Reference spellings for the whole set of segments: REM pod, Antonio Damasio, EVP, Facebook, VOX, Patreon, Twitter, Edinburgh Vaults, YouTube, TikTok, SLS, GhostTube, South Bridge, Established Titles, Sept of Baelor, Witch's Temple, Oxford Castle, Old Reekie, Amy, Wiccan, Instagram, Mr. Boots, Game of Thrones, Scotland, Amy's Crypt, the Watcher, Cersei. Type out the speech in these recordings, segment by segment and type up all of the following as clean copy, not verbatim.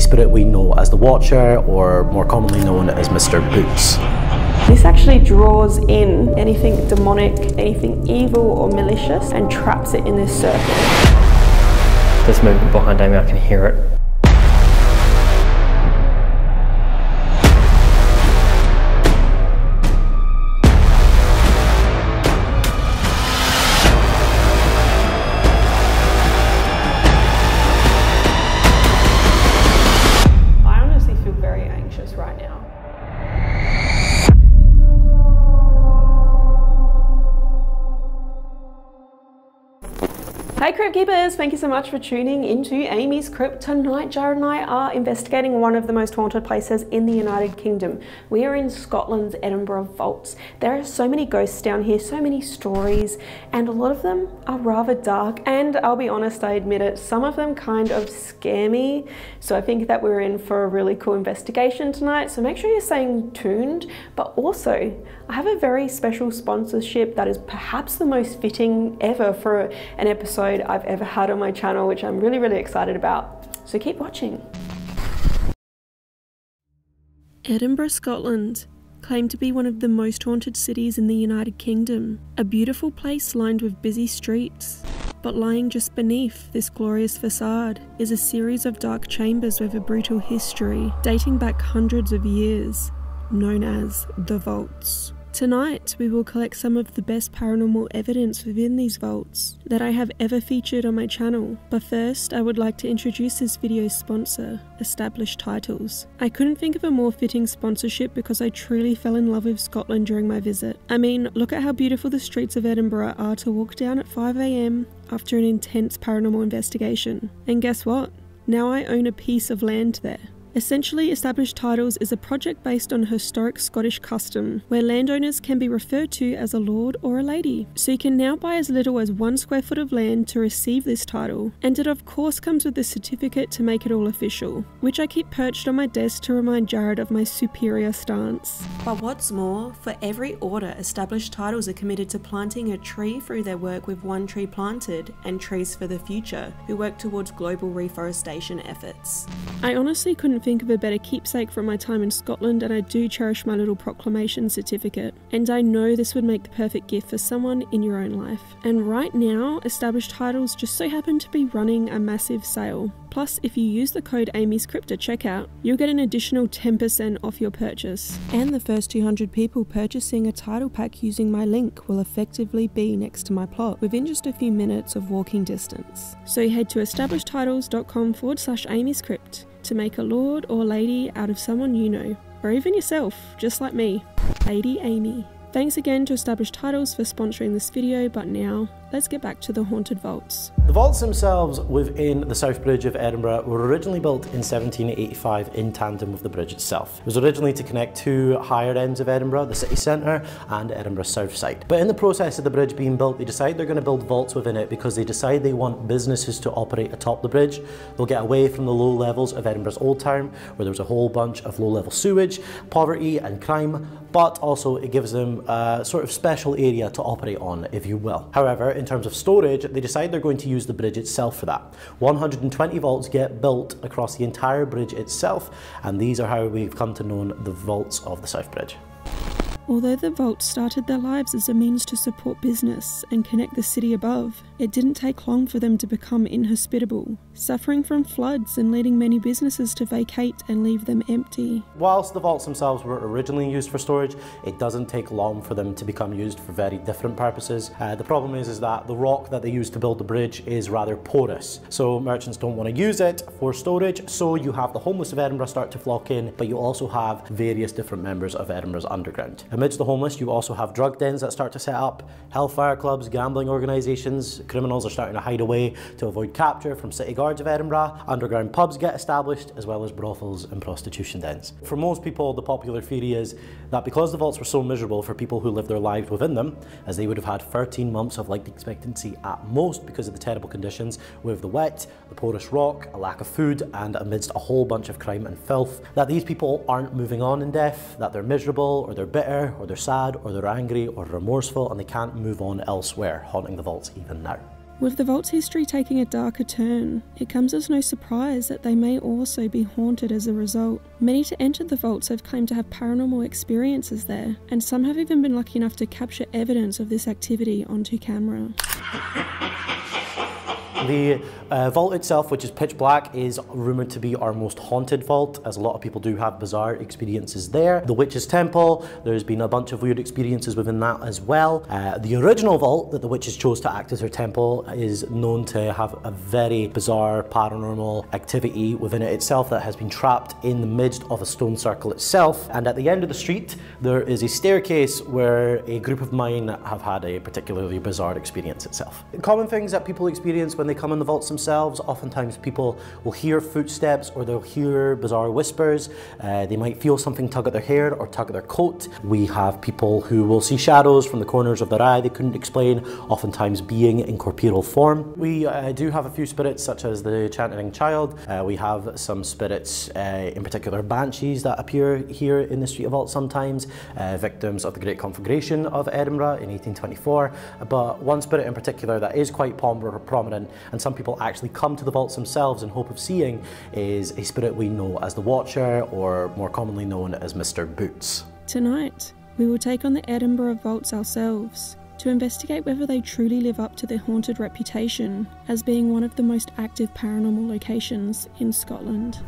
the spirit we know as the Watcher, or more commonly known as Mr. Boots. This actually draws in anything demonic, anything evil or malicious, and traps it in this circle. There's movement behind Amy, I can hear it. Hey Crypt Keepers, thank you so much for tuning into Amy's Crypt. Tonight Jared and I are investigating one of the most haunted places in the United Kingdom. We are in Scotland's Edinburgh Vaults. There are so many ghosts down here, so many stories, and a lot of them are rather dark, and I'll be honest, I admit it, some of them kind of scare me. So I think that we're in for a really cool investigation tonight, so make sure you're staying tuned. But also, I have a very special sponsorship that is perhaps the most fitting ever for an episode I've ever had on my channel, which I'm really excited about, so keep watching. Edinburgh, Scotland, claimed to be one of the most haunted cities in the United Kingdom, a beautiful place lined with busy streets. But lying just beneath this glorious facade is a series of dark chambers with a brutal history dating back hundreds of years, known as the Vaults. Tonight, we will collect some of the best paranormal evidence within these vaults that I have ever featured on my channel. But first, I would like to introduce this video's sponsor, Established Titles. I couldn't think of a more fitting sponsorship because I truly fell in love with Scotland during my visit. I mean, look at how beautiful the streets of Edinburgh are to walk down at 5 AM after an intense paranormal investigation. And guess what? Now I own a piece of land there. Essentially, Established Titles is a project based on historic Scottish custom, where landowners can be referred to as a lord or a lady. So you can now buy as little as 1 square foot of land to receive this title, and it of course comes with a certificate to make it all official, which I keep perched on my desk to remind Jared of my superior stance. But what's more, for every order, Established Titles are committed to planting a tree through their work with One Tree Planted and Trees for the Future, who work towards global reforestation efforts. I honestly couldn't think of a better keepsake from my time in Scotland, and I do cherish my little proclamation certificate, and I know this would make the perfect gift for someone in your own life. And right now, Established Titles just so happen to be running a massive sale. Plus, if you use the code Amy's Crypt at checkout, you'll get an additional 10% off your purchase. And the first 200 people purchasing a title pack using my link will effectively be next to my plot within just a few minutes of walking distance. So head to establishedtitles.com/Amy's Crypt to make a lord or lady out of someone you know, or even yourself, just like me, Lady Amy. Thanks again to Established Titles for sponsoring this video, but now, let's get back to the haunted vaults. The vaults themselves within the South Bridge of Edinburgh were originally built in 1785 in tandem with the bridge itself. It was originally to connect two higher ends of Edinburgh, the city centre and Edinburgh's south side. But in the process of the bridge being built, they decide they're going to build vaults within it because they decide they want businesses to operate atop the bridge. They'll get away from the low levels of Edinburgh's old town, where there was a whole bunch of low-level sewage, poverty and crime, but also it gives them a sort of special area to operate on, if you will. However, in terms of storage, they decide they're going to use the bridge itself for that. 120 vaults get built across the entire bridge itself, and these are how we've come to know the vaults of the South Bridge. Although the vaults started their lives as a means to support business and connect the city above, it didn't take long for them to become inhospitable, suffering from floods and leading many businesses to vacate and leave them empty. Whilst the vaults themselves were originally used for storage, it doesn't take long for them to become used for very different purposes. The problem is that the rock that they used to build the bridge is rather porous, so merchants don't want to use it for storage, so you have the homeless of Edinburgh start to flock in, but you also have various different members of Edinburgh's underground. Amidst the homeless, you also have drug dens that start to set up, hellfire clubs, gambling organisations, criminals are starting to hide away to avoid capture from city guards of Edinburgh, underground pubs get established, as well as brothels and prostitution dens. For most people, the popular theory is that because the vaults were so miserable for people who lived their lives within them, as they would have had 13 months of life expectancy at most because of the terrible conditions with the wet, the porous rock, a lack of food, and amidst a whole bunch of crime and filth, that these people aren't moving on in death, that they're miserable, or they're bitter, or they're sad, or they're angry, or remorseful, and they can't move on elsewhere, haunting the vaults even now. With the vault's history taking a darker turn, it comes as no surprise that they may also be haunted as a result. Many to enter the vaults have claimed to have paranormal experiences there, and some have even been lucky enough to capture evidence of this activity onto camera. The vault itself, which is pitch black, is rumoured to be our most haunted vault, as a lot of people do have bizarre experiences there. The Witch's Temple, there's been a bunch of weird experiences within that as well. The original vault that the witches chose to act as her temple is known to have a very bizarre paranormal activity within it itself that has been trapped in the midst of a stone circle itself. And at the end of the street, there is a staircase where a group of mine have had a particularly bizarre experience itself. Common things that people experience when they come in the vaults themselves, oftentimes people will hear footsteps or they'll hear bizarre whispers. They might feel something tug at their hair or tug at their coat. We have people who will see shadows from the corners of their eye they couldn't explain, oftentimes being in corporeal form. We do have a few spirits such as the Chanting Child. We have some spirits, in particular banshees, that appear here in the street of vault sometimes, victims of the Great Conflagration of Edinburgh in 1824. But one spirit in particular that is quite prominent, and some people actually come to the vaults themselves in hope of seeing, is a spirit we know as the Watcher, or more commonly known as Mr. Boots. Tonight, we will take on the Edinburgh Vaults ourselves to investigate whether they truly live up to their haunted reputation as being one of the most active paranormal locations in Scotland.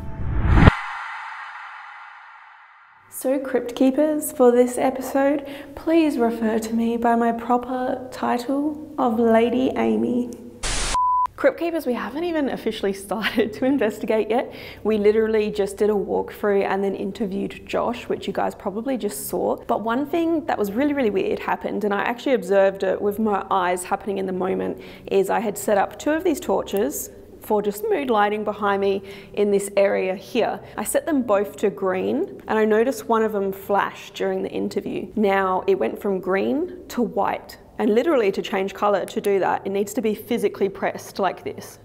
So, Crypt Keepers, for this episode, please refer to me by my proper title of Lady Amy. Crypt Keepers, we haven't even officially started to investigate yet. We literally just did a walkthrough and then interviewed Josh, which you guys probably just saw. But one thing that was really, really weird happened, and I actually observed it with my eyes happening in the moment, is I had set up two of these torches for just mood lighting behind me in this area here. I set them both to green, and I noticed one of them flash during the interview. Now, it went from green to white. And literally, to change colour, to do that, it needs to be physically pressed like this.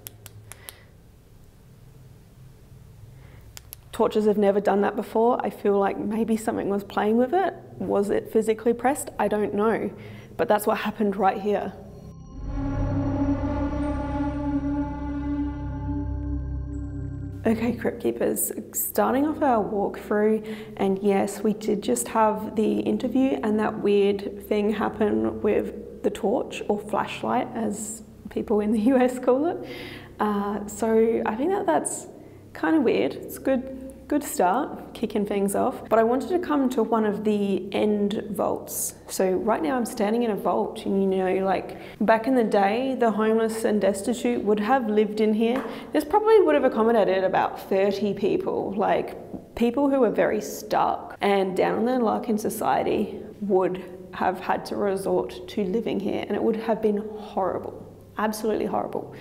Torches have never done that before. I feel like maybe something was playing with it. Was it physically pressed? I don't know. But that's what happened right here. Okay, Crypt Keepers, starting off our walkthrough, and yes, we did just have the interview and that weird thing happen with the torch, or flashlight as people in the US call it. So I think that's kind of weird. It's good start, kicking things off. But I wanted to come to one of the end vaults. So right now I'm standing in a vault, and you know, like back in the day, the homeless and destitute would have lived in here. This probably would have accommodated about 30 people, like people who were very stuck and down on their luck in society would have had to resort to living here, and it would have been horrible, absolutely horrible.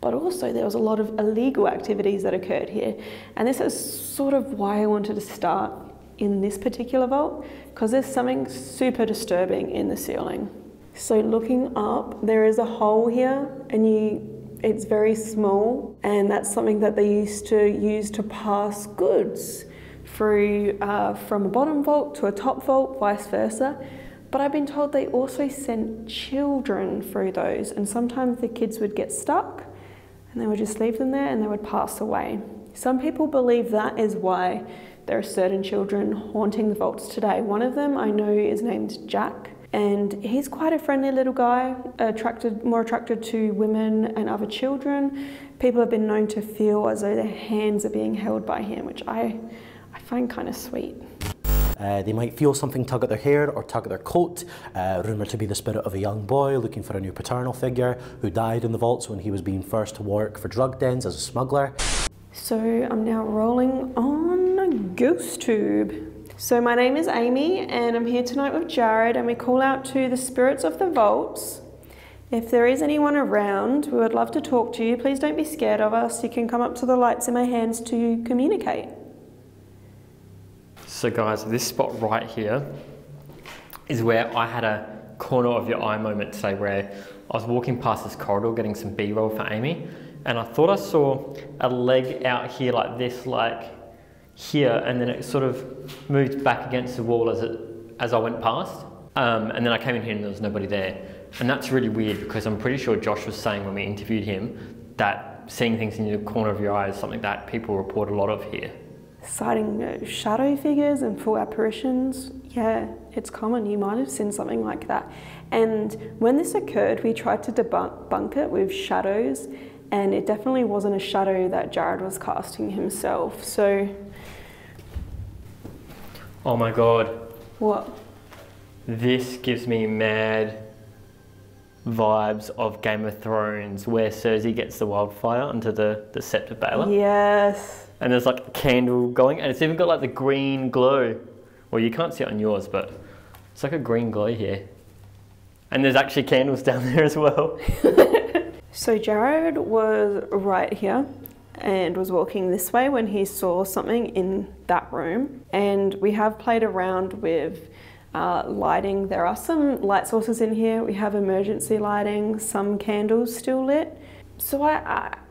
But also there was a lot of illegal activities that occurred here. And this is sort of why I wanted to start in this particular vault, because there's something super disturbing in the ceiling. So looking up, there is a hole here, and it's very small, and that's something that they used to use to pass goods through from a bottom vault to a top vault, vice versa. But I've been told they also sent children through those, and sometimes the kids would get stuck, and they would just leave them there and they would pass away. Some people believe that is why there are certain children haunting the vaults today. One of them I know is named Jack, and he's quite a friendly little guy, more attracted to women and other children. People have been known to feel as though their hands are being held by him, which I find kind of sweet. They might feel something tug at their hair or tug at their coat, rumoured to be the spirit of a young boy looking for a new paternal figure who died in the vaults when he was being first to work for drug dens as a smuggler. So I'm now rolling on GhostTube. So my name is Amy, and I'm here tonight with Jared, and we call out to the spirits of the vaults. If there is anyone around, we would love to talk to you. Please don't be scared of us. You can come up to the lights in my hands to communicate. So guys, this spot right here is where I had a corner of your eye moment today, where I was walking past this corridor getting some B-roll for Amy, and I thought I saw a leg out here like this, like here, and then it sort of moved back against the wall as I went past, and then I came in here and there was nobody there. And that's really weird, because I'm pretty sure Josh was saying when we interviewed him that seeing things in the corner of your eyes, something that people report a lot of here. Sighting shadow figures and full apparitions, yeah, it's common. You might have seen something like that. And when this occurred, we tried to debunk it with shadows, and it definitely wasn't a shadow that Jared was casting himself, so... Oh my God. What? This gives me mad vibes of Game of Thrones, where Cersei gets the wildfire onto the Sept of Baelor. Yes. And there's like a candle going, and it's even got like the green glow. Well, you can't see it on yours, but it's like a green glow here. And there's actually candles down there as well. So Jared was right here and was walking this way when he saw something in that room. And we have played around with lighting. There are some light sources in here. We have emergency lighting, some candles still lit. So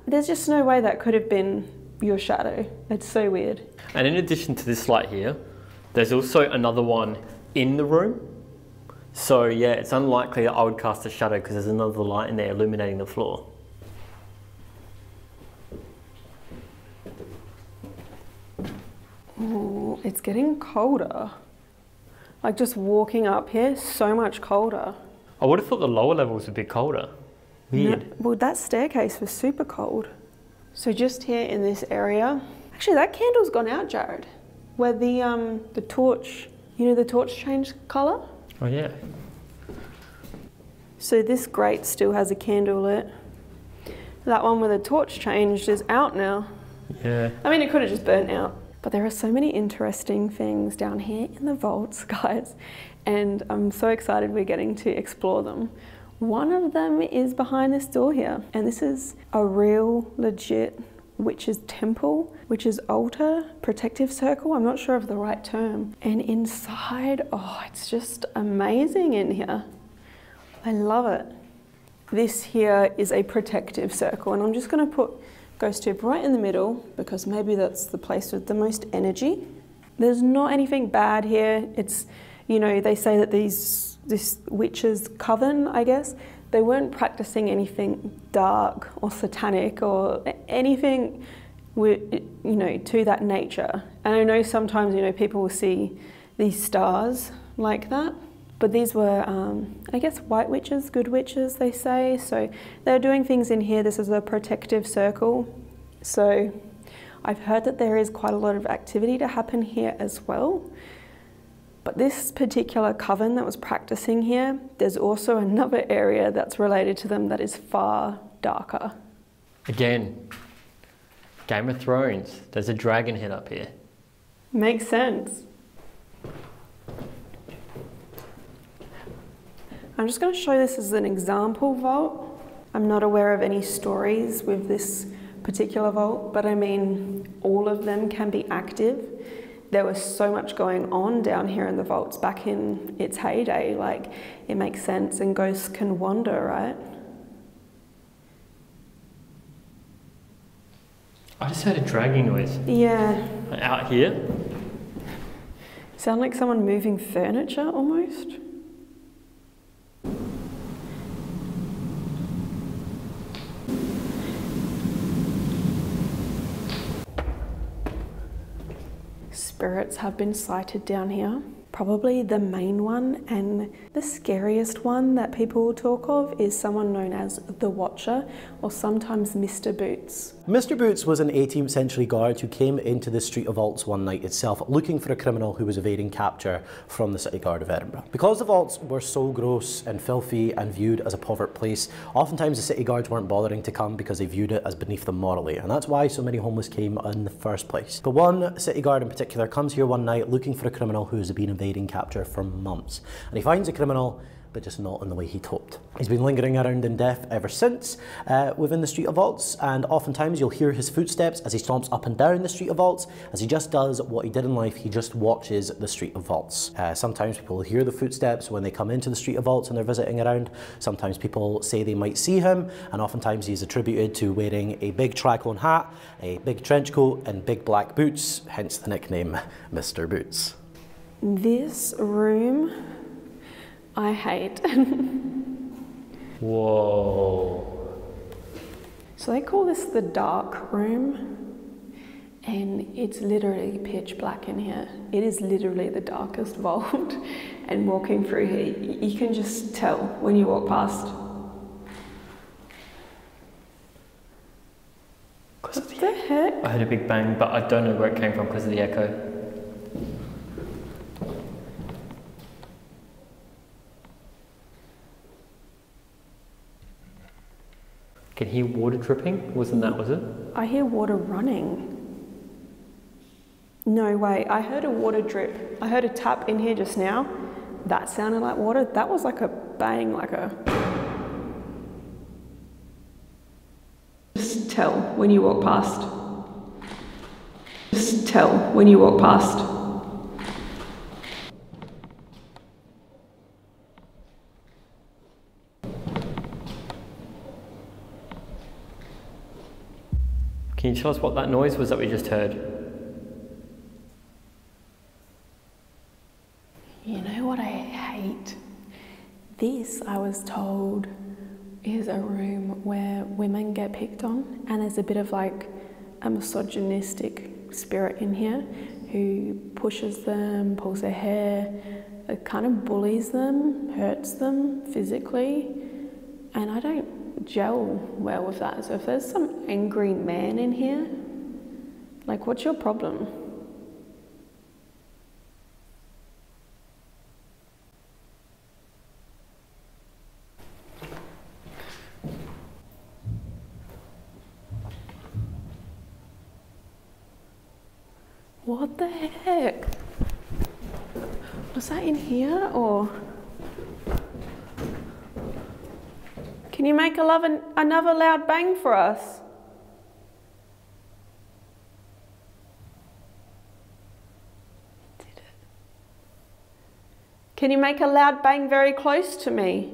there's just no way that could have been your shadow. It's so weird. And in addition to this light here, there's also another one in the room. So yeah, it's unlikely that I would cast a shadow because there's another light in there illuminating the floor. Ooh, it's getting colder. Like just walking up here, so much colder. I would have thought the lower levels would be colder. Weird. No, well, that staircase was super cold. So just here in this area, actually that candle's gone out, Jared. Where the torch, you know, the torch changed color? Oh yeah. So this grate still has a candle lit. That one where the torch changed is out now. Yeah. I mean, it could have just burnt out. But there are so many interesting things down here in the vaults, guys. And I'm so excited we're getting to explore them. One of them is behind this door here. And this is a real legit witch's temple, witch's altar, protective circle. I'm not sure of the right term. And inside, oh, it's just amazing in here. I love it. This here is a protective circle. And I'm just going to put GhostTube right in the middle because maybe that's the place with the most energy. There's not anything bad here. It's, you know, they say that this witch's coven, I guess, they weren't practicing anything dark or satanic or anything, you know, to that nature. And I know sometimes, you know, people will see these stars like that, but these were, I guess, white witches, good witches, they say. So they're doing things in here. This is a protective circle. So I've heard that there is quite a lot of activity to happen here as well. But this particular coven that was practicing here, there's also another area that's related to them that is far darker. Again, Game of Thrones. There's a dragon head up here. Makes sense. I'm just going to show this as an example vault. I'm not aware of any stories with this particular vault, but I mean, all of them can be active. There was so much going on down here in the vaults back in its heyday, like it makes sense, and ghosts can wander, right? I just heard a dragging noise. Yeah. Out here? Sound like someone moving furniture almost. Spirits have been sighted down here. Probably the main one and the scariest one that people talk of is someone known as the Watcher, or sometimes Mr. Boots. Mr. Boots was an 18th century guard who came into the Street of Vaults one night itself looking for a criminal who was evading capture from the city guard of Edinburgh. Because the vaults were so gross and filthy and viewed as a povert place, oftentimes the city guards weren't bothering to come because they viewed it as beneath them morally, and that's why so many homeless came in the first place. But one city guard in particular comes here one night looking for a criminal who has been evading capture for months, and he finds a criminal, but just not in the way he hoped. He's been lingering around in death ever since within the Street of Vaults, and oftentimes you'll hear his footsteps as he stomps up and down the Street of Vaults, as he just does what he did in life, he just watches the Street of Vaults. Sometimes people will hear the footsteps when they come into the Street of Vaults and they're visiting around. Sometimes people say they might see him, and oftentimes he's attributed to wearing a big tricorn hat, a big trench coat and big black boots, hence the nickname Mr. Boots. This room, I hate. Whoa. So they call this the dark room, and it's literally pitch black in here. It is literally the darkest vault, and walking through here, you can just tell when you walk past. What the heck? I heard a big bang, but I don't know where it came from because of the echo. Can hear water dripping? Wasn't that, was it? I hear water running. No way, I heard a water drip. I heard a tap in here just now. That sounded like water. That was like a bang, like a... Just tell when you walk past. Just tell when you walk past. Can you tell us what that noise was that we just heard? You know what I hate? This, I was told, is a room where women get picked on, and there's a bit of like a misogynistic spirit in here who pushes them, pulls their hair, it kind of bullies them, hurts them physically, and I don't gel well with that. So if there's some angry man in here, like, what's your problem? What the heck? Was that in here or? Can you make another loud bang for us? Did it? Can you make a loud bang very close to me?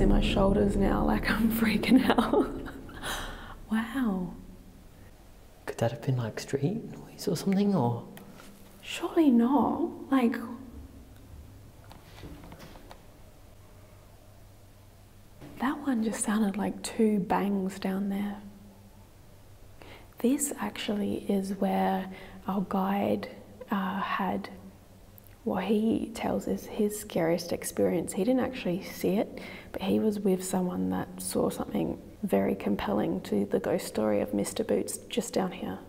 In my shoulders now, like I'm freaking out. Wow. Could that have been like street noise or something, or? Surely not. Like, that one just sounded like two bangs down there. This actually is where our guide had what he tells is his scariest experience. He didn't actually see it, but he was with someone that saw something very compelling to the ghost story of Mr. Boots just down here.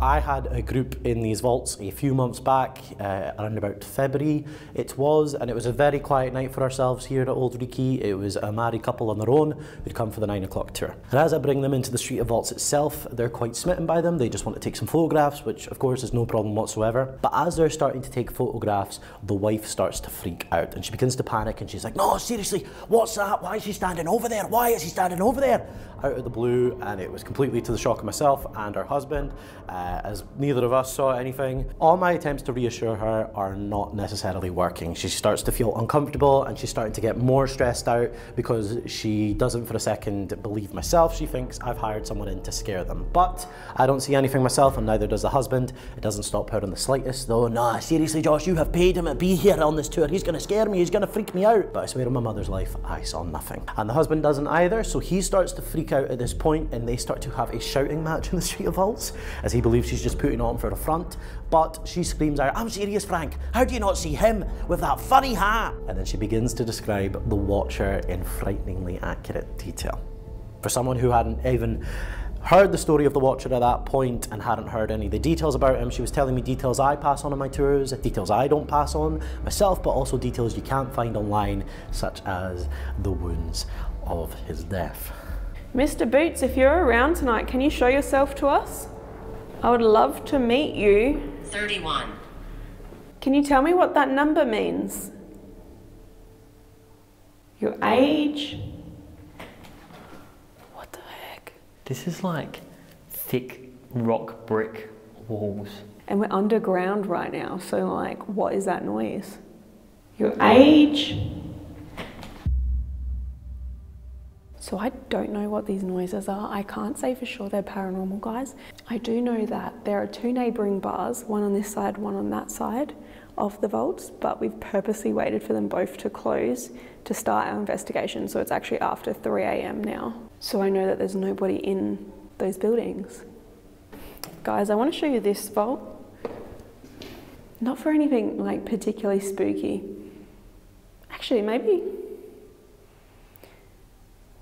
I had a group in these vaults a few months back, around about February it was a very quiet night for ourselves here at Old Reekie. It was a married couple on their own who'd come for the 9 o'clock tour. And as I bring them into the Street of Vaults itself, they're quite smitten by them. They just want to take some photographs, which of course is no problem whatsoever. But as they're starting to take photographs, the wife starts to freak out and she begins to panic and she's like, "No, seriously, what's that? Why is he standing over there? Why is he standing over there?" Out of the blue, and it was completely to the shock of myself and her husband. As neither of us saw anything. All my attempts to reassure her are not necessarily working. She starts to feel uncomfortable and she's starting to get more stressed out because she doesn't for a second believe myself. She thinks I've hired someone in to scare them. But I don't see anything myself and neither does the husband. It doesn't stop her in the slightest though. "Nah, seriously Josh, you have paid him to be here on this tour. He's gonna scare me, he's gonna freak me out." But I swear on my mother's life, I saw nothing. And the husband doesn't either, so he starts to freak out at this point and they start to have a shouting match in the Street of Vaults as he believes she's just putting on for a front, but she screams out, "I'm serious, Frank, how do you not see him with that funny hat?" And then she begins to describe the Watcher in frighteningly accurate detail. For someone who hadn't even heard the story of the Watcher at that point and hadn't heard any of the details about him, she was telling me details I pass on my tours, details I don't pass on myself, but also details you can't find online, such as the wounds of his death. Mr. Boots, if you're around tonight, can you show yourself to us? I would love to meet you. 31. Can you tell me what that number means? Your age? What the heck? This is like thick rock brick walls. And we're underground right now, so like, what is that noise? your age. So I don't know what these noises are. I can't say for sure they're paranormal, guys. I do know that there are two neighbouring bars, one on this side, one on that side of the vaults, but we've purposely waited for them both to close to start our investigation. So it's actually after 3 AM now. So I know that there's nobody in those buildings. Guys, I want to show you this vault. Not for anything like particularly spooky. Actually, maybe.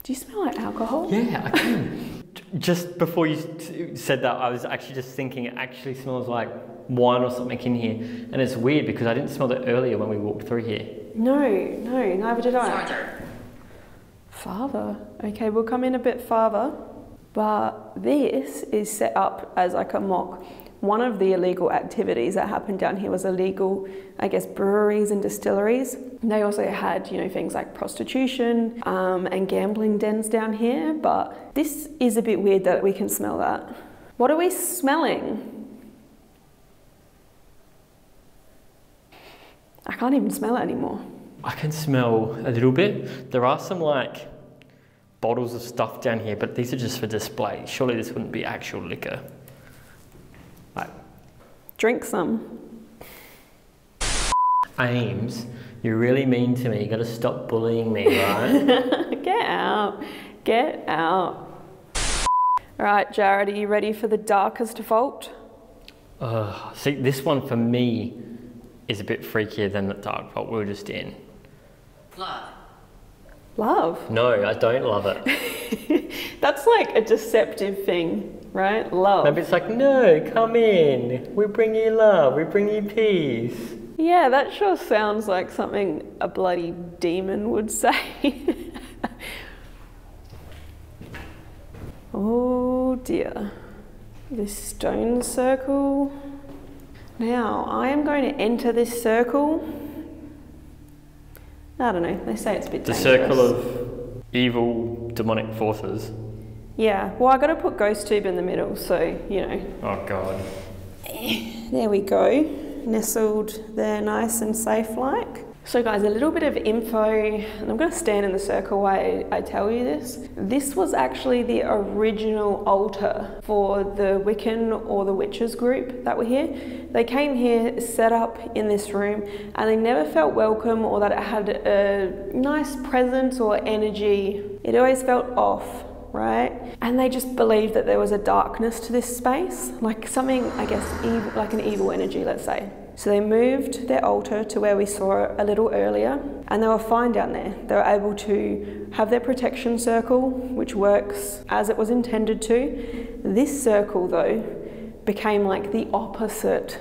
Do you smell like alcohol? Yeah, I can. Just before you said that, I was actually just thinking it actually smells like wine or something in here. And it's weird because I didn't smell that earlier when we walked through here. No, neither did I. Father. Okay, we'll come in a bit farther. But this is set up as like a mock. One of the illegal activities that happened down here was illegal, I guess, breweries and distilleries. And they also had, you know, things like prostitution and gambling dens down here. But this is a bit weird that we can smell that. What are we smelling? I can't even smell it anymore. I can smell a little bit. There are some like bottles of stuff down here, but these are just for display. Surely this wouldn't be actual liquor. Like, drink some. Ames, you're really mean to me. You gotta stop bullying me, right? Get out, get out. All right, Jared, are you ready for the darkest vault? See, this one for me is a bit freakier than the dark vault we were just in. Love. Love? No, I don't love it. That's like a deceptive thing, right? Love. Maybe it's like, no, come in. We bring you love. We bring you peace. Yeah, that sure sounds like something a bloody demon would say. Oh dear. This stone circle. Now, I am going to enter this circle. I don't know, they say it's a bit dangerous. The circle of evil, demonic forces. Yeah, well, I got to put GhostTube in the middle, so, you know. Oh, God. There we go, nestled there nice and safe-like. So, guys, a little bit of info, and I'm going to stand in the circle while I tell you this. This was actually the original altar for the Wiccan or the Witches group that were here. They came here, set up in this room, and they never felt welcome or that it had a nice presence or energy. It always felt off, right? And they just believed that there was a darkness to this space, like something, I guess, evil, like an evil energy, let's say. So they moved their altar to where we saw it a little earlier, and they were fine down there. They were able to have their protection circle, which works as it was intended to. This circle, though, became like the opposite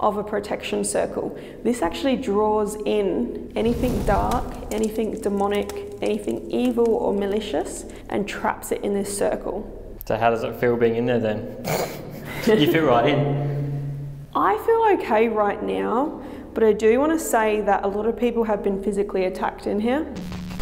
of a protection circle. This actually draws in anything dark, anything demonic, anything evil or malicious, and traps it in this circle. So how does it feel being in there then? You fit right in. I feel okay right now, but I do want to say that a lot of people have been physically attacked in here.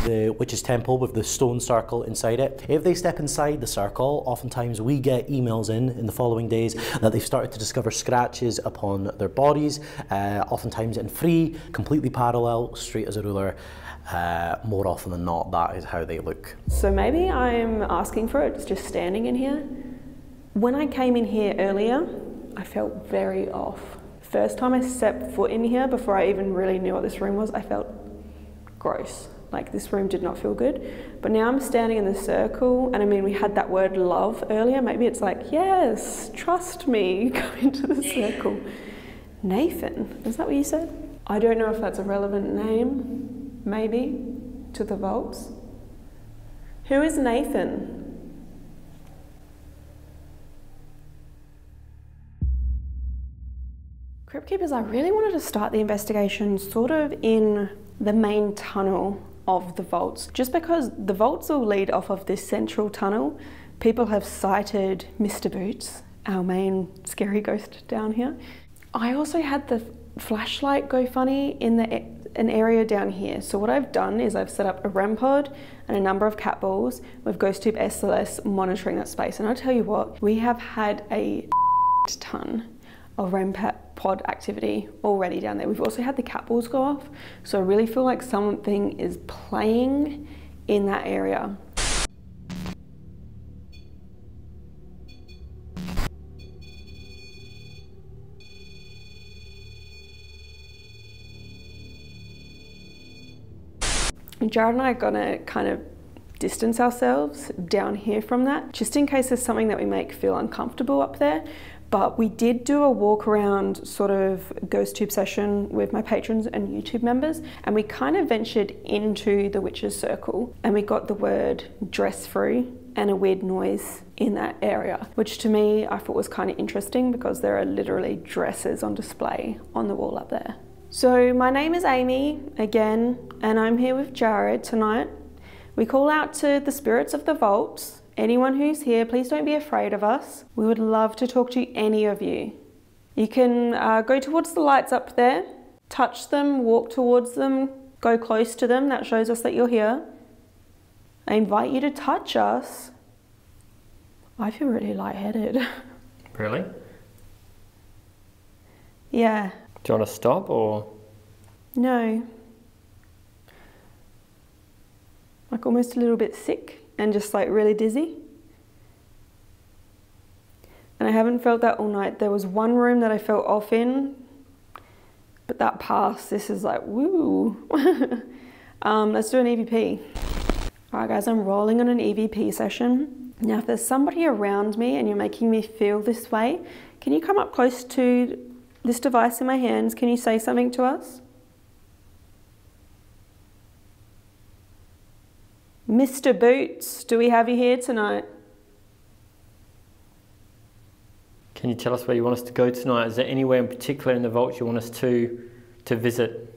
The Witch's Temple with the stone circle inside it. If they step inside the circle, oftentimes we get emails in the following days that they've started to discover scratches upon their bodies, oftentimes in free, completely parallel, straight as a ruler. More often than not, that is how they look. So maybe I'm asking for it, just standing in here. When I came in here earlier, I felt very off. First time I stepped foot in here, before I even really knew what this room was, I felt gross. Like, this room did not feel good. But now I'm standing in the circle, and I mean, we had that word love earlier. Maybe it's like, yes, trust me, come into the circle. Nathan, is that what you said? I don't know if that's a relevant name, maybe, to the vaults. Who is Nathan? Cryptkeepers, I really wanted to start the investigation sort of in the main tunnel of the vaults. Just because the vaults all lead off of this central tunnel, people have sighted Mr. Boots, our main scary ghost down here. I also had the flashlight go funny in an area down here. So what I've done is I've set up a REM pod and a number of cat balls with GhostTube SLS monitoring that space. And I'll tell you what, we have had a ton our REM pod activity already down there. We've also had the cat balls go off, so I really feel like something is playing in that area. Jared and I are gonna kind of distance ourselves down here from that, just in case there's something that we make feel uncomfortable up there. But we did do a walk around sort of GhostTube session with my patrons and YouTube members, and we kind of ventured into the witch's circle, and we got the word dress free and a weird noise in that area, which to me I thought was kind of interesting because there are literally dresses on display on the wall up there. So my name is Amy again, and I'm here with Jared tonight. We call out to the spirits of the vaults. Anyone who's here, please don't be afraid of us. We would love to talk to any of you. You can go towards the lights up there, touch them, walk towards them, go close to them. That shows us that you're here. I invite you to touch us. I feel really lightheaded. Really? Yeah. Do you want to stop or? No. Like almost a little bit sick and just like really dizzy. And I haven't felt that all night. There was one room that I felt off in, but that passed. This is like, woo. Let's do an EVP. All right guys, I'm rolling on an EVP session. Now if there's somebody around me and you're making me feel this way, can you come up close to this device in my hands, can you say something to us? Mr. Boots, do we have you here tonight? Can you tell us where you want us to go tonight? Is there anywhere in particular in the vault you want us to visit?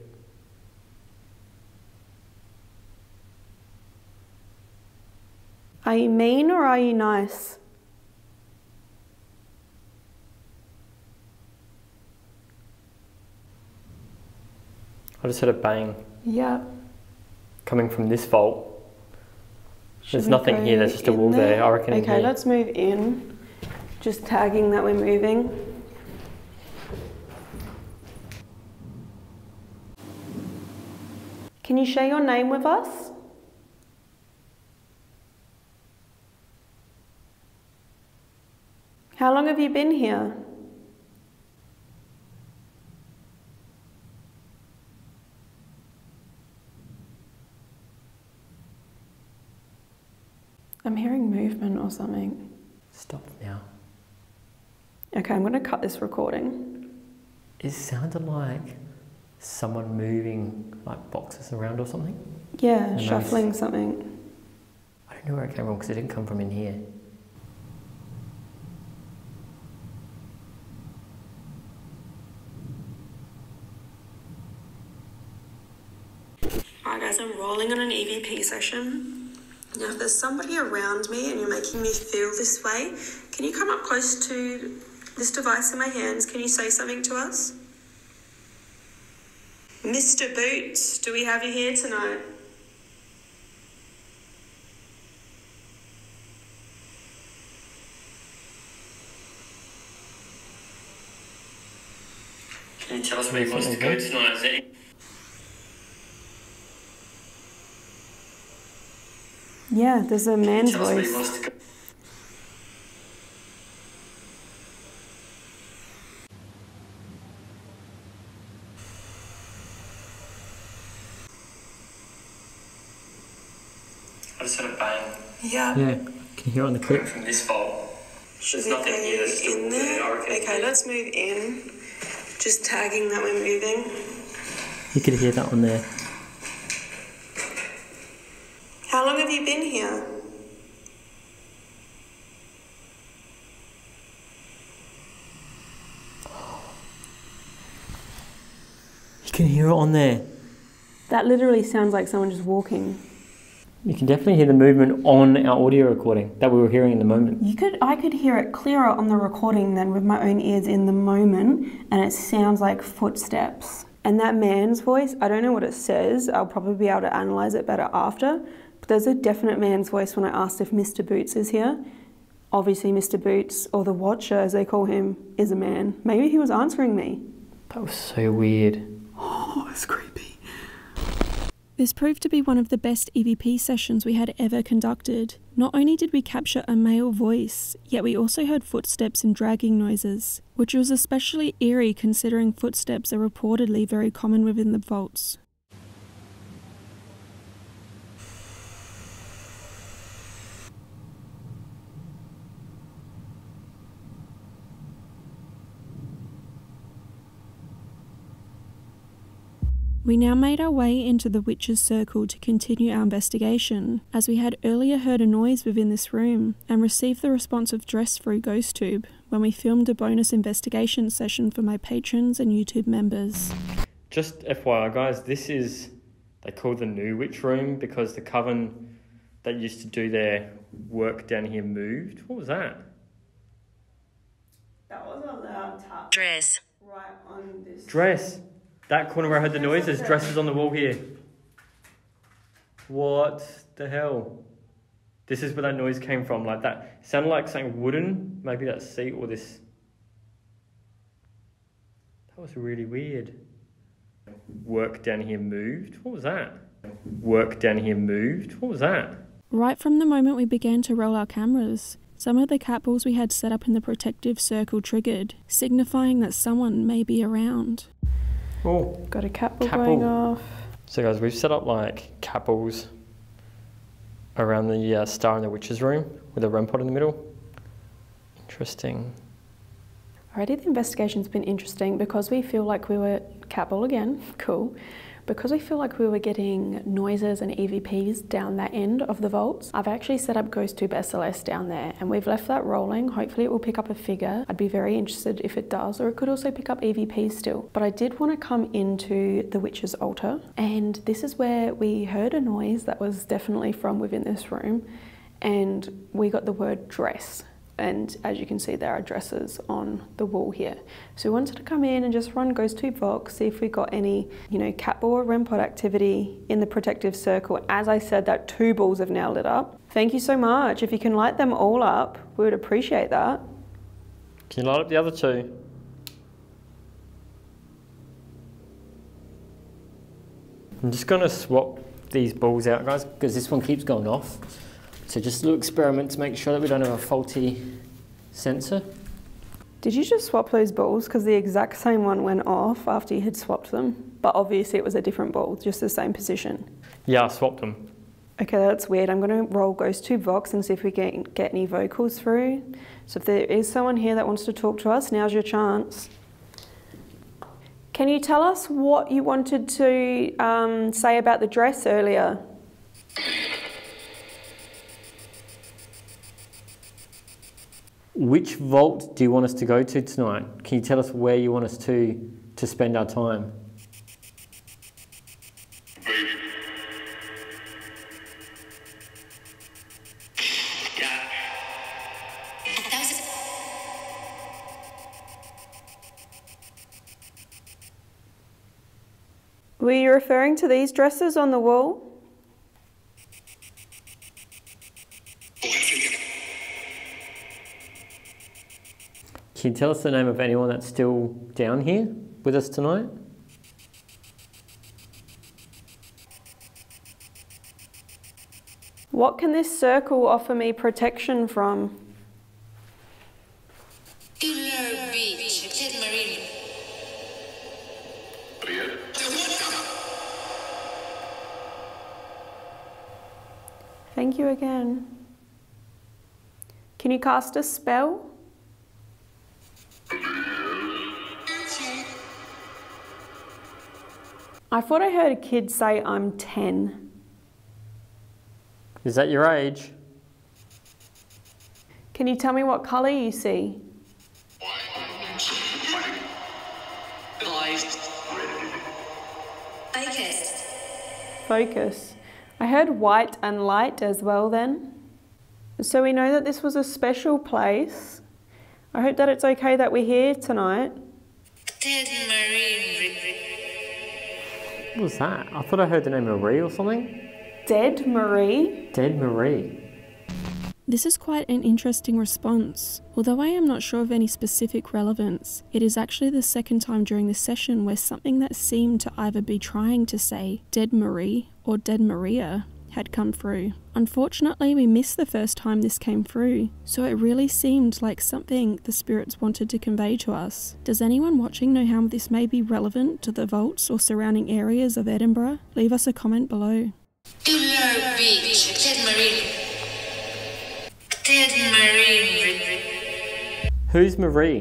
Are you mean or are you nice? I just heard a bang. Yeah. Coming from this vault. There's nothing here, there's just a wall there, I reckon. Okay, let's move in. Just tagging that we're moving. Can you share your name with us? How long have you been here? I'm hearing movement or something. Stop now. Okay, I'm gonna cut this recording. It sounded like someone moving like boxes around or something. Yeah, and shuffling something. I don't know where it came from because it didn't come from in here. Alright guys, I'm rolling on an EVP session. Now, if there's somebody around me and you're making me feel this way, can you come up close to this device in my hands? Can you say something to us? Mr. Boots, do we have you here tonight? Can you tell us where you want us to go tonight, is it? Yeah, there's a man's voice. I just heard a bang. Yeah. Yeah, can you hear it on the clip? From this vault. There's nothing here that's still there. Okay, let's move in. Just tagging that we're moving. You could hear that one there. How long have you been here? You can hear it on there. That literally sounds like someone just walking. You can definitely hear the movement on our audio recording that we were hearing in the moment. I could hear it clearer on the recording than with my own ears in the moment, and it sounds like footsteps. And that man's voice, I don't know what it says. I'll probably be able to analyze it better after. There's a definite man's voice when I asked if Mr. Boots is here. Obviously, Mr. Boots, or the Watcher as they call him, is a man. Maybe he was answering me. That was so weird. Oh, it's creepy. This proved to be one of the best EVP sessions we had ever conducted. Not only did we capture a male voice, yet we also heard footsteps and dragging noises, which was especially eerie considering footsteps are reportedly very common within the vaults. We now made our way into the Witch's Circle to continue our investigation, as we had earlier heard a noise within this room and received the response of dress through GhostTube when we filmed a bonus investigation session for my patrons and YouTube members. Just FYI guys, this is, they call the new witch room because the coven that used to do their work down here moved. What was that? That was a loud tap. Dress. Right on this. Dress. That corner where I heard the noise, there's dresses on the wall here. What the hell? This is where that noise came from, like that. It sounded like something wooden, maybe that seat or this. That was really weird. Work down here moved. What was that? Work down here moved. What was that? Right from the moment we began to roll our cameras, some of the cat balls we had set up in the protective circle triggered, signifying that someone may be around. Oh, got a cat ball going off. So guys, we've set up like cat balls around the star in the witch's room with a REM pod in the middle. Interesting. Alrighty, the investigation's been interesting because we feel like we were cat ball again. Cool. Because we feel like we were getting noises and EVPs down that end of the vaults, I've actually set up GhostTube SLS down there and we've left that rolling. Hopefully it will pick up a figure. I'd be very interested if it does, or it could also pick up EVPs still. But I did want to come into the Witch's Altar, and this is where we heard a noise that was definitely from within this room, and we got the word dress. And as you can see, there are dresses on the wall here. So we wanted to come in and just run GhostTube Vox, see if we got any, you know, cat ball or REM pod activity in the protective circle. As I said, that two balls have now lit up. Thank you so much. If you can light them all up, we would appreciate that. Can you light up the other two? I'm just gonna swap these balls out, guys, because this one keeps going off. So just a little experiment to make sure that we don't have a faulty sensor. Did you just swap those balls? Because the exact same one went off after you had swapped them. But obviously it was a different ball, just the same position. Yeah, I swapped them. Okay, that's weird. I'm going to roll GhostTube Vox and see if we can get any vocals through. So if there is someone here that wants to talk to us, now's your chance. Can you tell us what you wanted to say about the dress earlier? Which vault do you want us to go to tonight? Can you tell us where you want us to spend our time? Were you referring to these dresses on the wall? Can you tell us the name of anyone that's still down here with us tonight? What can this circle offer me protection from? Killer Beach, Ted Marine. Thank you again. Can you cast a spell? I thought I heard a kid say, I'm 10. Is that your age? Can you tell me what colour you see? Focus. Focus. I heard white and light as well then. So we know that this was a special place. I hope that it's okay that we're here tonight. What was that? I thought I heard the name Marie or something. Dead Marie? Dead Marie. This is quite an interesting response. Although I am not sure of any specific relevance, it is actually the second time during this session where something that seemed to either be trying to say Dead Marie or Dead Maria had come through. Unfortunately, we missed the first time this came through, so it really seemed like something the spirits wanted to convey to us. Does anyone watching know how this may be relevant to the vaults or surrounding areas of Edinburgh? Leave us a comment below. Dead Beach, Dead Marine. Dead Marine. Who's Marie?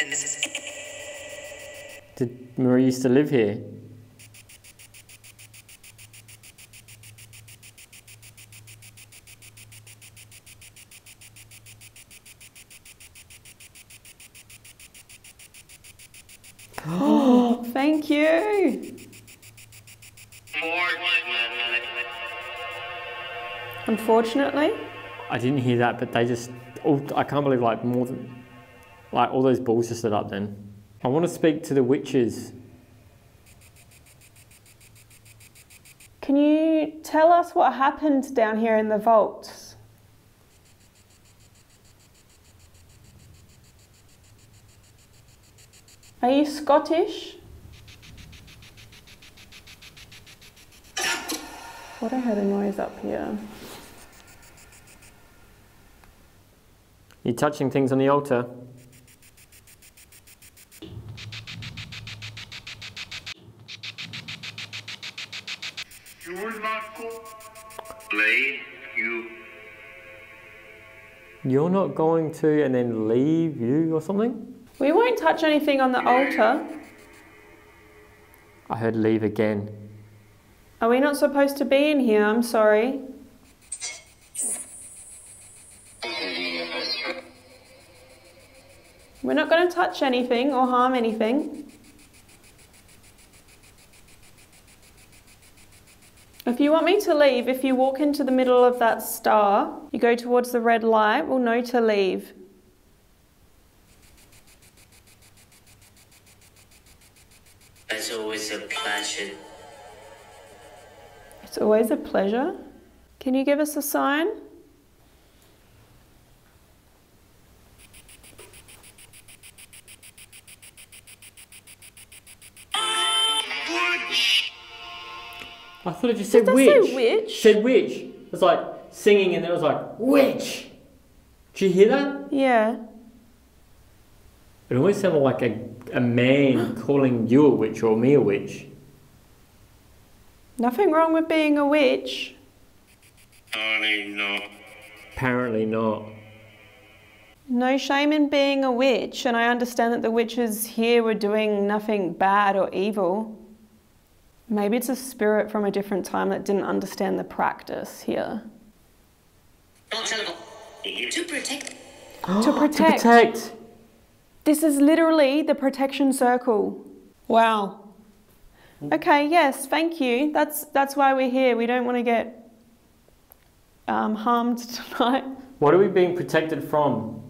And this is... Did Marie used to live here? Oh, thank you. Unfortunately, I didn't hear that, but they just... Oh, I can't believe like more than... Like all those balls just lit up then. I want to speak to the witches. Can you tell us what happened down here in the vaults? Are you Scottish? What I heard a noise up here. You're touching things on the altar. You're not going to and then leave you or something? We won't touch anything on the altar. I heard leave again. Are we not supposed to be in here? I'm sorry. We're not going to touch anything or harm anything. If you want me to leave, if you walk into the middle of that star, you go towards the red light, we'll know to leave. It's always a pleasure. It's always a pleasure? Can you give us a sign? I thought it just said witch. Did that say witch? Said witch. It was like singing and then it was like, witch. Did you hear that? Yeah. It always sounded like a man calling you a witch or me a witch. Nothing wrong with being a witch. Apparently not. Apparently not. No shame in being a witch, and I understand that the witches here were doing nothing bad or evil. Maybe it's a spirit from a different time that didn't understand the practice here. To protect. To protect. To protect. This is literally the protection circle. Wow. Okay, yes, thank you. That's why we're here. We don't want to get harmed tonight. What are we being protected from?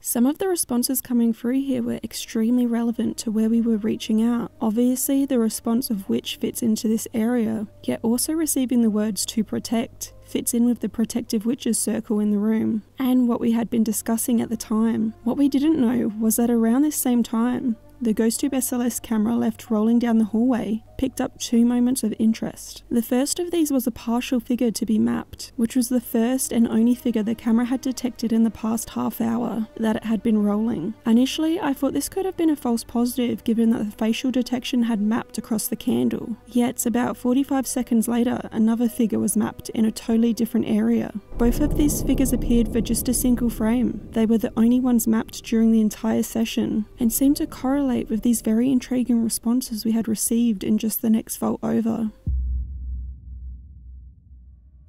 Some of the responses coming through here were extremely relevant to where we were reaching out. Obviously, the response of which fits into this area, yet also receiving the words to protect fits in with the protective witches circle in the room, and what we had been discussing at the time. What we didn't know was that around this same time, the GhostTube SLS camera left rolling down the hallway picked up two moments of interest. The first of these was a partial figure to be mapped, which was the first and only figure the camera had detected in the past half hour that it had been rolling. Initially, I thought this could have been a false positive given that the facial detection had mapped across the candle, yet about 45 seconds later, another figure was mapped in a totally different area. Both of these figures appeared for just a single frame. They were the only ones mapped during the entire session and seemed to correlate with these very intriguing responses we had received in just the next vault over.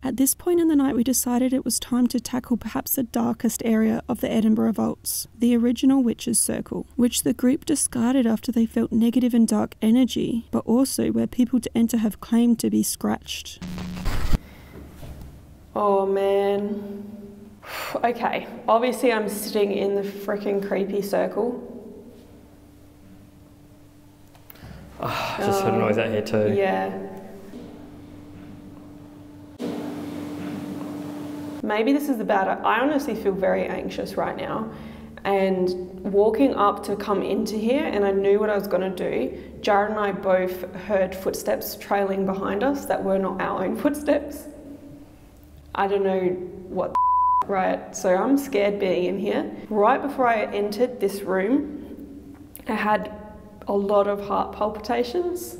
At this point in the night, we decided it was time to tackle perhaps the darkest area of the Edinburgh Vaults, the original Witches' Circle, which the group discarded after they felt negative and dark energy, but also where people to enter have claimed to be scratched. Oh man. Okay, obviously I'm sitting in the freaking creepy circle. Oh, I just heard a noise out here too. Yeah. Maybe this is about it. I honestly feel very anxious right now. And walking up to come into here, and I knew what I was going to do. Jared and I both heard footsteps trailing behind us that were not our own footsteps. I don't know what the right? So I'm scared being in here. Right before I entered this room, I had a lot of heart palpitations.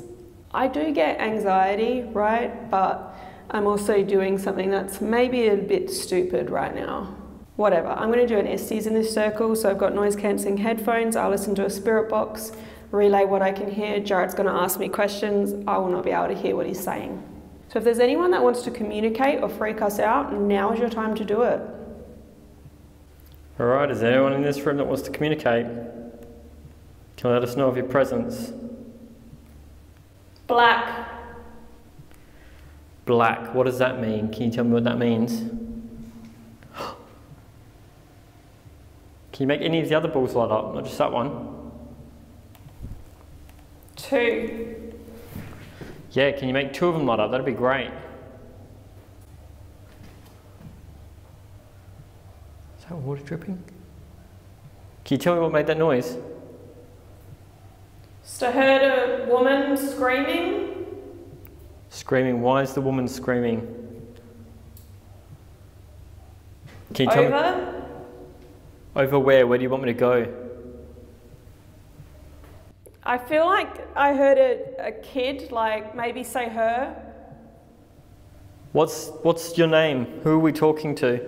I do get anxiety, right? But I'm also doing something that's maybe a bit stupid right now. Whatever, I'm going to do an STs in this circle, so I've got noise cancelling headphones, I'll listen to a spirit box, relay what I can hear, Jared's going to ask me questions, I will not be able to hear what he's saying. So if there's anyone that wants to communicate or freak us out, now is your time to do it. Alright, is there anyone in this room that wants to communicate? Can you let us know of your presence? Black. Black, what does that mean? Can you tell me what that means? Can you make any of the other balls light up, not just that one? Two. Yeah, can you make two of them light up? That'd be great. Is that water dripping? Can you tell me what made that noise? Just I heard a woman screaming. Screaming, why is the woman screaming? Can you tell me? Over where? Where do you want me to go? I feel like I heard a kid, like, maybe say her. What's your name? Who are we talking to?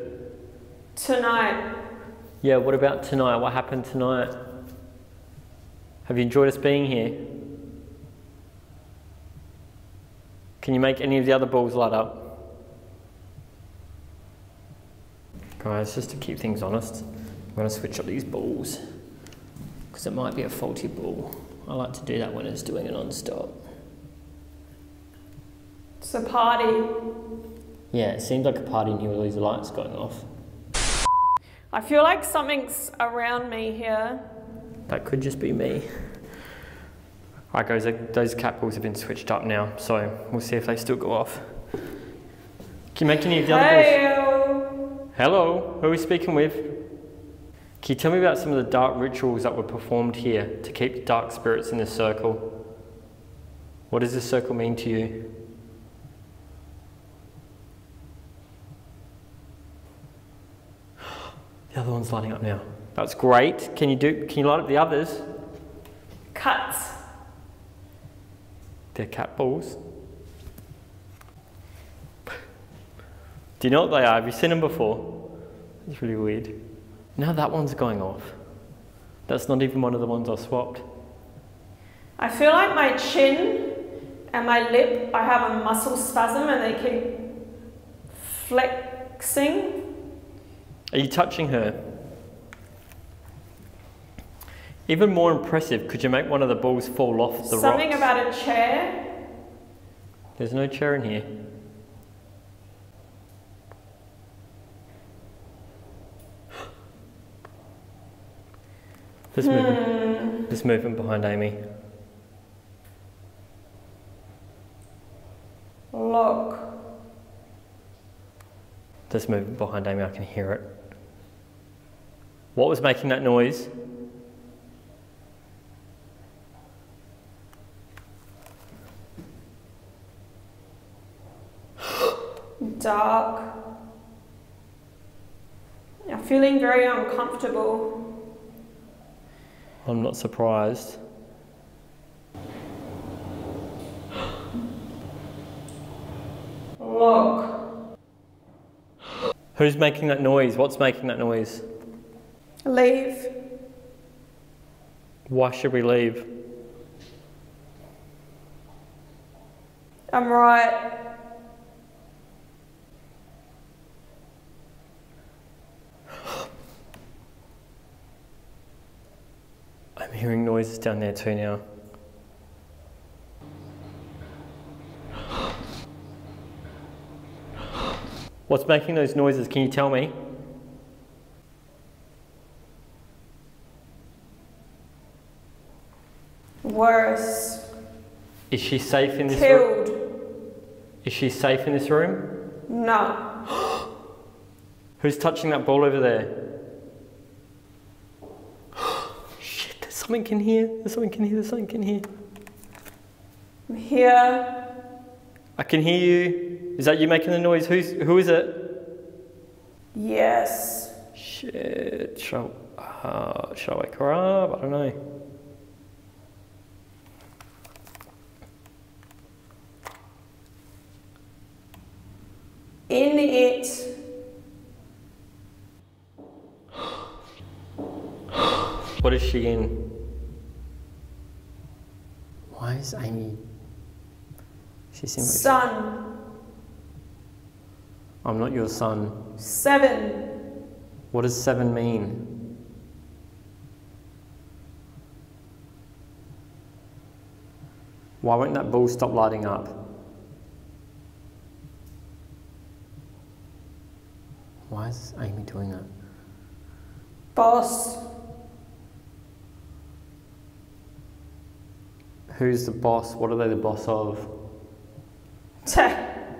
Tonight. Yeah, what about tonight? What happened tonight? Have you enjoyed us being here? Can you make any of the other balls light up? Guys, just to keep things honest, I'm going to switch up these balls because it might be a faulty ball. I like to do that when it's doing it non-stop. It's a party. Yeah, it seemed like a party and you all these lights going off. I feel like something's around me here. That could just be me. Alright guys, those cat balls have been switched up now, so we'll see if they still go off. Can you make any of the other balls? Hello, who are we speaking with? Can you tell me about some of the dark rituals that were performed here to keep the dark spirits in this circle? What does this circle mean to you? The other one's lighting up now. That's great. Can you light up the others? Cats. They're cat balls. Do you know what they are? Have you seen them before? It's really weird. Now that one's going off. That's not even one of the ones I swapped. I feel like my chin and my lip, I have a muscle spasm and they keep flexing. Are you touching her? Even more impressive, could you make one of the balls fall off the rocks? Something about a chair? There's no chair in here. This movement behind Amy. Look. This movement behind Amy, I can hear it. What was making that noise? Dark. I'm feeling very uncomfortable. I'm not surprised. Look. Who's making that noise? What's making that noise? Leave. Why should we leave? I'm right. I'm hearing noises down there too now. What's making those noises? Can you tell me? Worse. Is she safe in this room? Killed. Is she safe in this room? No. Who's touching that ball over there? Shit, there's something in here. There's something in here. There's something in here. I'm here. I can hear you. Is that you making the noise? Who is it? Yes. Shit. Shall I wake her up? I don't know. In it. What is she in? Why is Amy? She's in Sun. I'm not your son. 7. What does 7 mean? Why won't that ball stop lighting up? Why is Amy doing that? Boss. Who's the boss? What are they the boss of? Tech.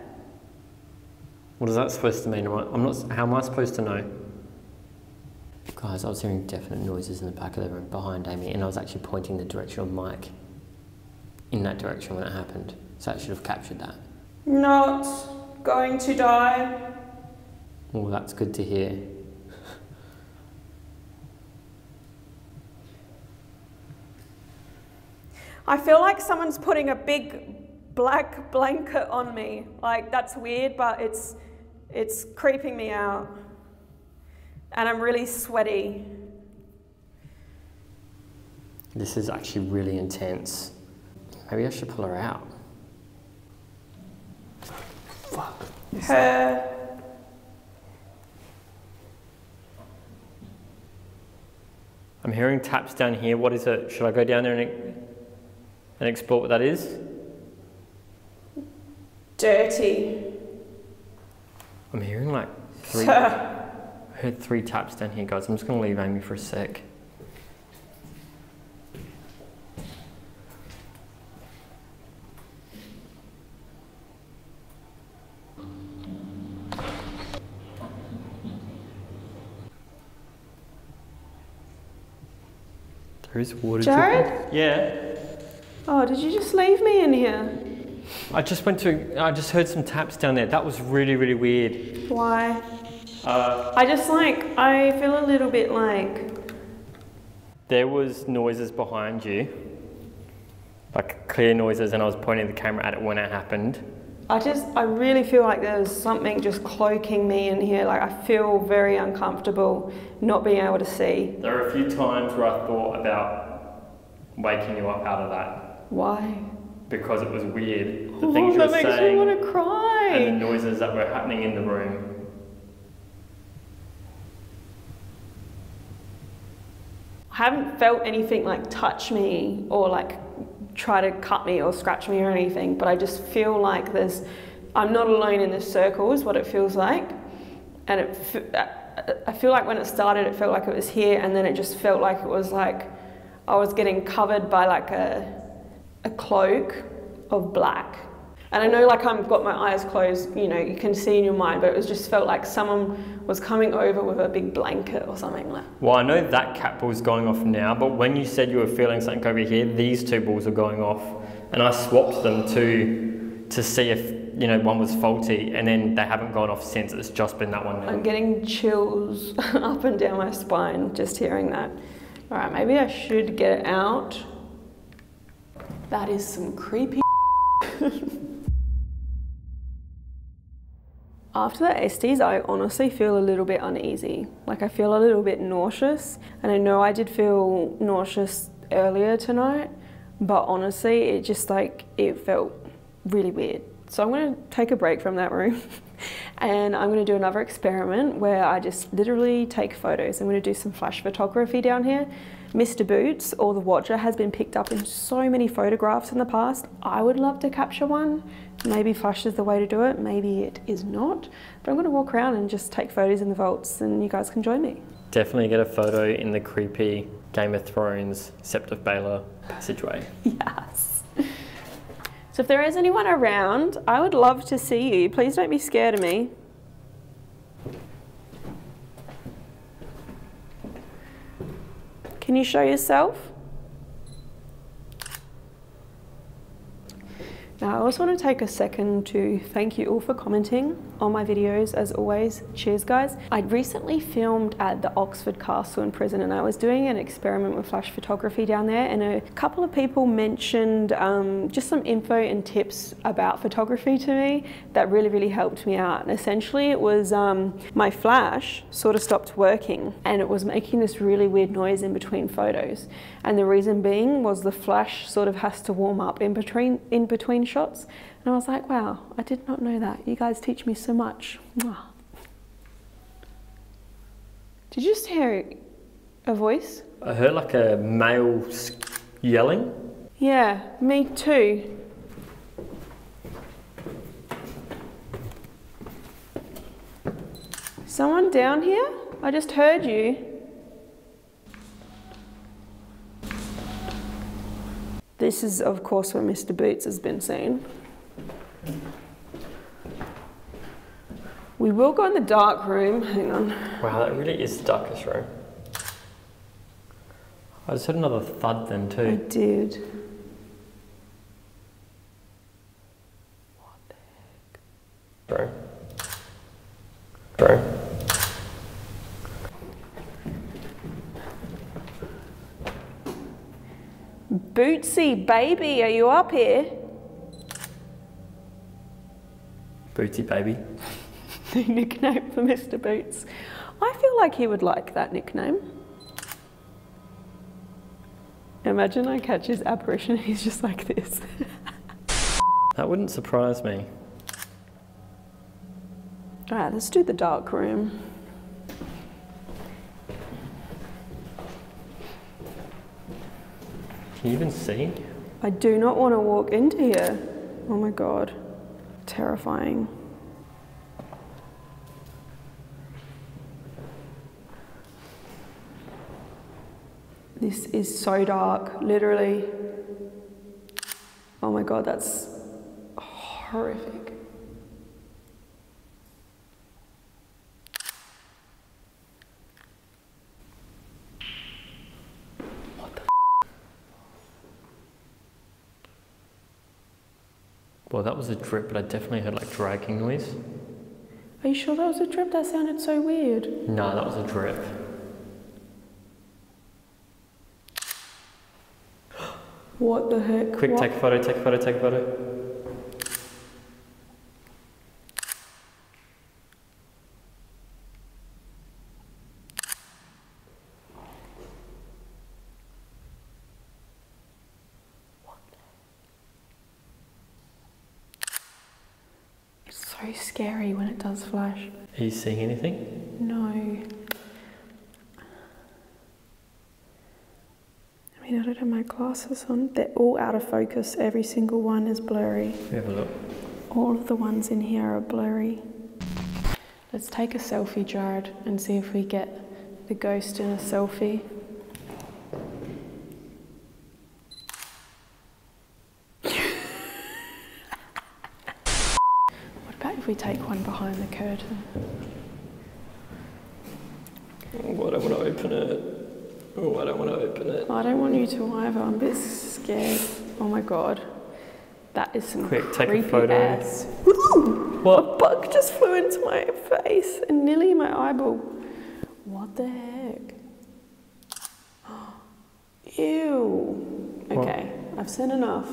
What is that supposed to mean? I'm not. How am I supposed to know? Guys, I was hearing definite noises in the back of the room behind Amy, and I was actually pointing the direction of Mike in that direction when it happened. So I should have captured that. Not going to die. Well, that's good to hear. I feel like someone's putting a big black blanket on me. Like, that's weird, but it's creeping me out. And I'm really sweaty. This is actually really intense. Maybe I should pull her out. Fuck. Her. I'm hearing taps down here. What is it? Should I go down there and explore what that is? Dirty. I'm hearing like 3. I heard 3 taps down here, guys. I'm just going to leave Amy for a sec. There's water. Jared? Yeah. Oh, did you just leave me in here? I just heard some taps down there. That was really, really weird. Why? I feel a little bit like. There was noises behind you. Like clear noises, and I was pointing the camera at it when it happened. I really feel like there's something just cloaking me in here. Like, I feel very uncomfortable not being able to see. There are a few times where I thought about waking you up out of that. Why? Because it was weird. The things you were saying. That makes me want to cry. And the noises that were happening in the room. I haven't felt anything like touch me or like try to cut me or scratch me or anything, but I just feel like I'm not alone in this circle is what it feels like. And I feel like when it started, it felt like it was here, and then it just felt like it was like I was getting covered by like a cloak of black. And I know like I've got my eyes closed, you know, you can see in your mind, but it was just felt like someone was coming over with a big blanket or something like that. Well, I know that cat ball's going off now, but when you said you were feeling something over here, these 2 balls are going off, and I swapped them to see if, you know, one was faulty, and then they haven't gone off since. It's just been that one now. I'm getting chills up and down my spine just hearing that. All right, maybe I should get it out. That is some creepy. After the Estes, I honestly feel a little bit uneasy. Like, I feel a little bit nauseous, and I know I did feel nauseous earlier tonight, but honestly, it just like, it felt really weird. So I'm gonna take a break from that room and I'm gonna do another experiment where I just literally take photos. I'm gonna do some flash photography down here. Mr. Boots, or the Watcher, has been picked up in so many photographs in the past. I would love to capture one. Maybe flash is the way to do it, maybe it is not. But I'm gonna walk around and just take photos in the vaults, and you guys can join me. Definitely get a photo in the creepy Game of Thrones Sept of Baelor passageway. Yes. So if there is anyone around, I would love to see you. Please don't be scared of me. Can you show yourself? Now, I also want to take a second to thank you all for commenting on my videos, as always. Cheers, guys. I recently filmed at the Oxford Castle in prison, and I was doing an experiment with flash photography down there, and a couple of people mentioned just some info and tips about photography to me that really, really helped me out. And essentially, it was my flash sort of stopped working, and it was making this really weird noise in between photos. And the reason being was the flash sort of has to warm up in between shots. And I was like, wow, I did not know that. You guys teach me so much. Mwah. Did you just hear a voice? I heard like a male yelling. Yeah, me too. Someone down here? I just heard you. This is, of course, where Mr. Boots has been seen. We will go in the dark room. Hang on. Wow, that really is the darkest room. I just heard another thud then, too. I did. What the heck? Bro. Bootsy, baby, are you up here? Bootsy, baby. The nickname for Mr. Boots. I feel like he would like that nickname. Imagine I catch his apparition, he's just like this. That wouldn't surprise me. All right, let's do the dark room. Can you even see? I do not want to walk into here. Oh my God, terrifying. This is so dark, literally. Oh my God, that's horrific. Well, that was a drip, but I definitely heard like dragging noise. Are you sure that was a drip? That sounded so weird. No, that was a drip. What the heck? Quick, what? Take a photo, take a photo, take a photo. So scary when it does flash. Are you seeing anything? No. I mean, I don't have my glasses on. They're all out of focus. Every single one is blurry. Have a look. All of the ones in here are blurry. Let's take a selfie, Jared, and see if we get the ghost in a selfie. We take one behind the curtain. Oh, I don't want to open it. Oh, I don't want to open it. I don't want you to either. I'm a bit scared. Oh my God. That is some quick, creepy take a photo. Ass. Ooh, what? A bug just flew into my face and nearly my eyeball. What the heck? Ew. Okay, what? I've said enough.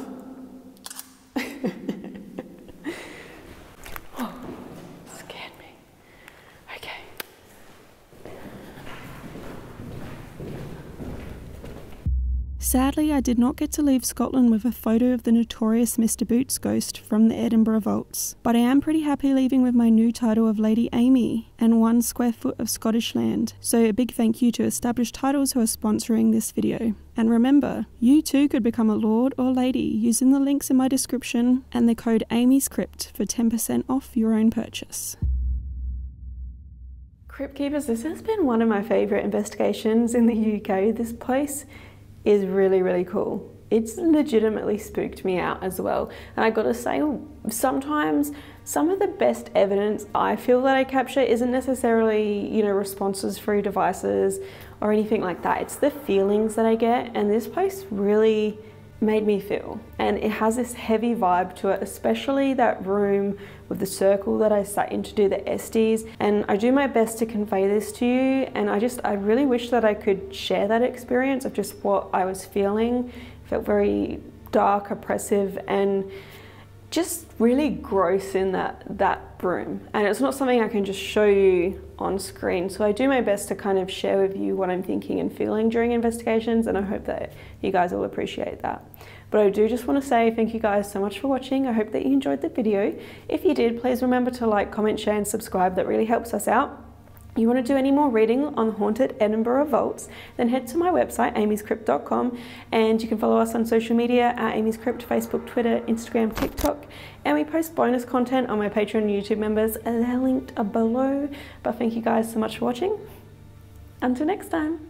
Sadly, I did not get to leave Scotland with a photo of the notorious Mr. Boots ghost from the Edinburgh Vaults, but I am pretty happy leaving with my new title of Lady Amy and 1 square foot of Scottish land, so a big thank you to Established Titles who are sponsoring this video. And remember, you too could become a lord or lady using the links in my description and the code Amy's Crypt for 10% off your own purchase. Crypt Keepers, this has been one of my favourite investigations in the UK. This place is really, really cool. it's legitimately spooked me out as well. And I gotta say, sometimes some of the best evidence I feel that I capture isn't necessarily, you know, responses through devices or anything like that. It's the feelings that I get, and this place really made me feel. And it has this heavy vibe to it, especially that room with the circle that I sat in to do the Estes. And I do my best to convey this to you, and I really wish that I could share that experience of just what I was feeling. It felt very dark, oppressive, and just really gross in that room. And it's not something I can just show you on screen, so I do my best to kind of share with you what I'm thinking and feeling during investigations, and I hope that you guys will appreciate that. But I do just want to say thank you guys so much for watching. I hope that you enjoyed the video. If you did, please remember to like, comment, share and subscribe. That really helps us out. You want to do any more reading on haunted Edinburgh vaults, then head to my website amyscrypt.com, and you can follow us on social media at Amy's Crypt, Facebook, Twitter, Instagram, TikTok, and we post bonus content on my Patreon and YouTube members, and they're linked below. But thank you guys so much for watching. Until next time.